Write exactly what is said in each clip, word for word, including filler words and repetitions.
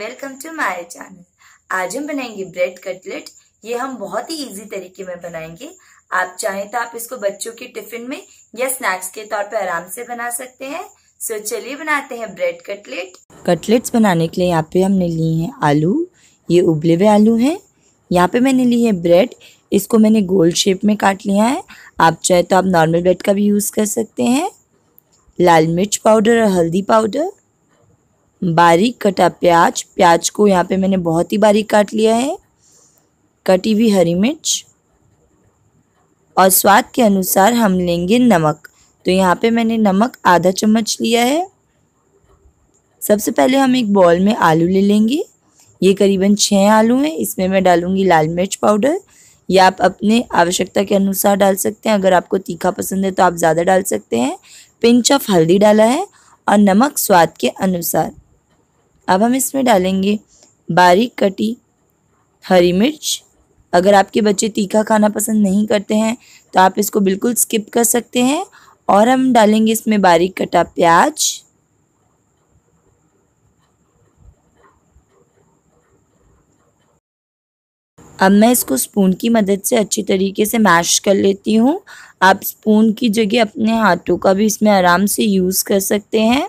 And welcome to my channel. आज हम बनाएंगे ब्रेड कटलेट। ये हम बहुत ही इजी तरीके में बनाएंगे। आप चाहें तो आप इसको बच्चों के टिफिन में या स्नैक्स के तौर पर आराम से बना सकते हैं। सो चलिए बनाते हैं ब्रेड कटलेट। कटलेट्स बनाने के लिए यहाँ पे हमने लिए हैं आलू, ये उबले हुए आलू हैं। यहाँ पे मैंने लिए है ब्रेड, इसको मैंने गोल शेप में काट लिया है। आप चाहे तो आप नॉर्मल ब्रेड का भी यूज कर सकते हैं। लाल मिर्च पाउडर और हल्दी पाउडर, बारीक कटा प्याज, प्याज को यहाँ पे मैंने बहुत ही बारीक काट लिया है। कटी हुई हरी मिर्च और स्वाद के अनुसार हम लेंगे नमक। तो यहाँ पे मैंने नमक आधा चम्मच लिया है। सबसे पहले हम एक बॉल में आलू ले लेंगे। ये करीबन छः आलू हैं। इसमें मैं डालूंगी लाल मिर्च पाउडर, या आप अपने आवश्यकता के अनुसार डाल सकते हैं। अगर आपको तीखा पसंद है तो आप ज़्यादा डाल सकते हैं। पिंच ऑफ हल्दी डाला है और नमक स्वाद के अनुसार। अब हम इसमें डालेंगे बारीक कटी हरी मिर्च। अगर आपके बच्चे तीखा खाना पसंद नहीं करते हैं तो आप इसको बिल्कुल स्किप कर सकते हैं। और हम डालेंगे इसमें बारीक कटा प्याज, अब मैं इसको स्पून की मदद से अच्छी तरीके से मैश कर लेती हूँ। आप स्पून की जगह अपने हाथों का भी इसमें आराम से यूज़ कर सकते हैं।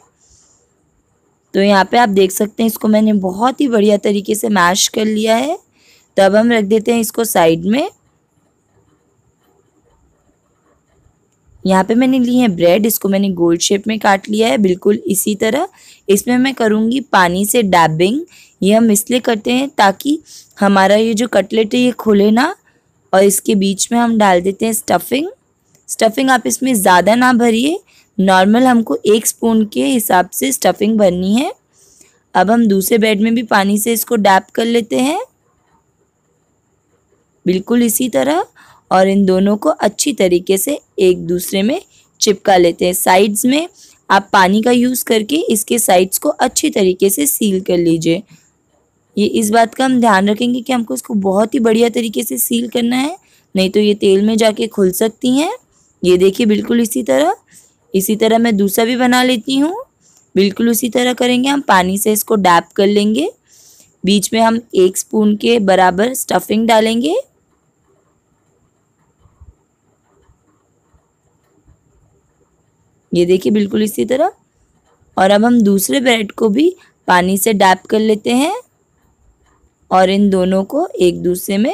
तो यहाँ पे आप देख सकते हैं इसको मैंने बहुत ही बढ़िया तरीके से मैश कर लिया है। तो अब हम रख देते हैं इसको साइड में। यहाँ पे मैंने ली है ब्रेड, इसको मैंने गोल शेप में काट लिया है। बिल्कुल इसी तरह इसमें मैं करूँगी पानी से डैबिंग। ये हम इसलिए करते हैं ताकि हमारा ये जो कटलेट है ये खुले ना। और इसके बीच में हम डाल देते हैं स्टफिंग। स्टफिंग आप इसमें ज़्यादा ना भरिए, नॉर्मल हमको एक स्पून के हिसाब से स्टफिंग भरनी है। अब हम दूसरे ब्रेड में भी पानी से इसको डैप कर लेते हैं, बिल्कुल इसी तरह। और इन दोनों को अच्छी तरीके से एक दूसरे में चिपका लेते हैं। साइड्स में आप पानी का यूज़ करके इसके साइड्स को अच्छी तरीके से सील कर लीजिए। ये इस बात का हम ध्यान रखेंगे कि हमको इसको बहुत ही बढ़िया तरीके से सील करना है, नहीं तो ये तेल में जाके खुल सकती हैं। ये देखिए बिल्कुल इसी तरह इसी तरह मैं दूसरा भी बना लेती हूँ। बिल्कुल उसी तरह करेंगे, हम पानी से इसको डैप कर लेंगे। बीच में हम एक स्पून के बराबर स्टफिंग डालेंगे। ये देखिए बिल्कुल इसी तरह। और अब हम दूसरे ब्रेड को भी पानी से डैप कर लेते हैं और इन दोनों को एक दूसरे में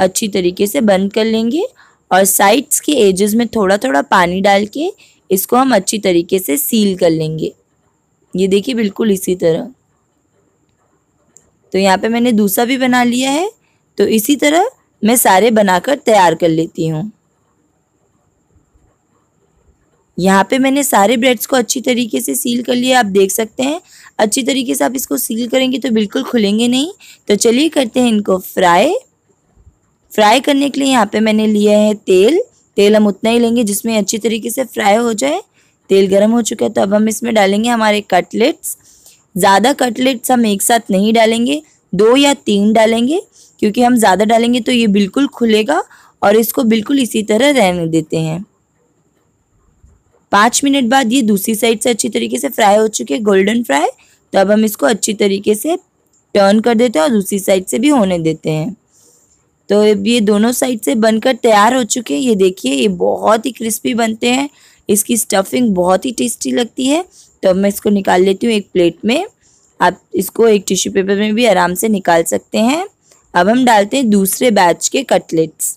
अच्छी तरीके से बंद कर लेंगे। और साइड्स के एजेस में थोड़ा थोड़ा पानी डाल के इसको हम अच्छी तरीके से सील कर लेंगे। ये देखिए बिल्कुल इसी तरह। तो यहाँ पे मैंने दूसरा भी बना लिया है। तो इसी तरह मैं सारे बनाकर तैयार कर लेती हूँ। यहाँ पे मैंने सारे ब्रेड्स को अच्छी तरीके से सील कर लिया। आप देख सकते हैं अच्छी तरीके से आप इसको सील करेंगे तो बिल्कुल खुलेंगे नहीं। तो चलिए करते हैं इनको फ्राई। फ्राई करने के लिए यहाँ पे मैंने लिया है तेल। तेल हम उतना ही लेंगे जिसमें अच्छी तरीके से फ्राई हो जाए। तेल गर्म हो चुका है, तो अब हम इसमें डालेंगे हमारे कटलेट्स। ज़्यादा कटलेट्स हम एक साथ नहीं डालेंगे, दो या तीन डालेंगे, क्योंकि हम ज़्यादा डालेंगे तो ये बिल्कुल खुलेगा। और इसको बिल्कुल इसी तरह रहने देते हैं। पाँच मिनट बाद ये दूसरी साइड से अच्छी तरीके से फ्राई हो चुके हैं, गोल्डन फ्राई। तो अब हम इसको अच्छी तरीके से टर्न कर देते हैं और दूसरी साइड से भी होने देते हैं। तो ये दोनों साइड से बनकर तैयार हो चुके हैं। ये देखिए ये बहुत ही क्रिस्पी बनते हैं, इसकी स्टफिंग बहुत ही टेस्टी लगती है। तो अब मैं इसको निकाल लेती हूँ एक प्लेट में। आप इसको एक टिश्यू पेपर में भी आराम से निकाल सकते हैं। अब हम डालते हैं दूसरे बैच के कटलेट्स।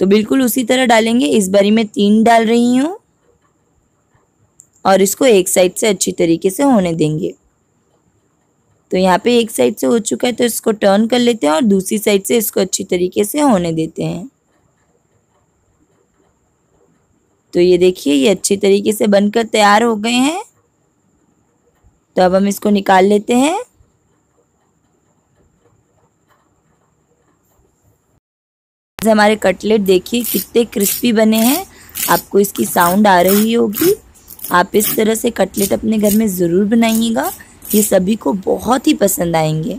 तो बिल्कुल उसी तरह डालेंगे। इस बारी मैं तीन डाल रही हूँ और इसको एक साइड से अच्छी तरीके से होने देंगे। तो यहाँ पे एक साइड से हो चुका है, तो इसको टर्न कर लेते हैं और दूसरी साइड से इसको अच्छी तरीके से होने देते हैं। तो ये देखिए ये अच्छी तरीके से बनकर तैयार हो गए हैं। तो अब हम इसको निकाल लेते हैं। हमारे कटलेट देखिए कितने क्रिस्पी बने हैं। आपको इसकी साउंड आ रही होगी। आप इस तरह से कटलेट अपने घर में ज़रूर बनाइएगा, ये सभी को बहुत ही पसंद आएंगे।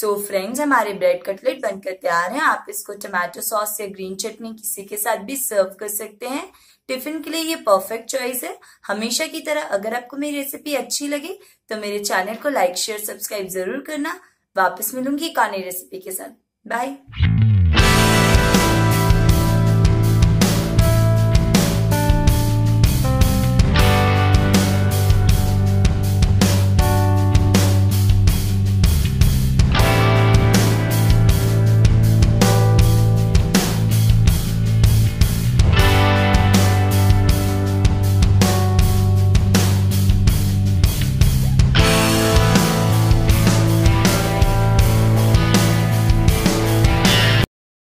सो so फ्रेंड्स, हमारे ब्रेड कटलेट बनकर तैयार हैं। आप इसको टमाटो सॉस या ग्रीन चटनी किसी के साथ भी सर्व कर सकते हैं। टिफिन के लिए ये परफेक्ट चॉइस है। हमेशा की तरह अगर आपको मेरी रेसिपी अच्छी लगे तो मेरे चैनल को लाइक शेयर सब्सक्राइब जरूर करना। वापस मिलूंगी एक नई रेसिपी के साथ। बाय।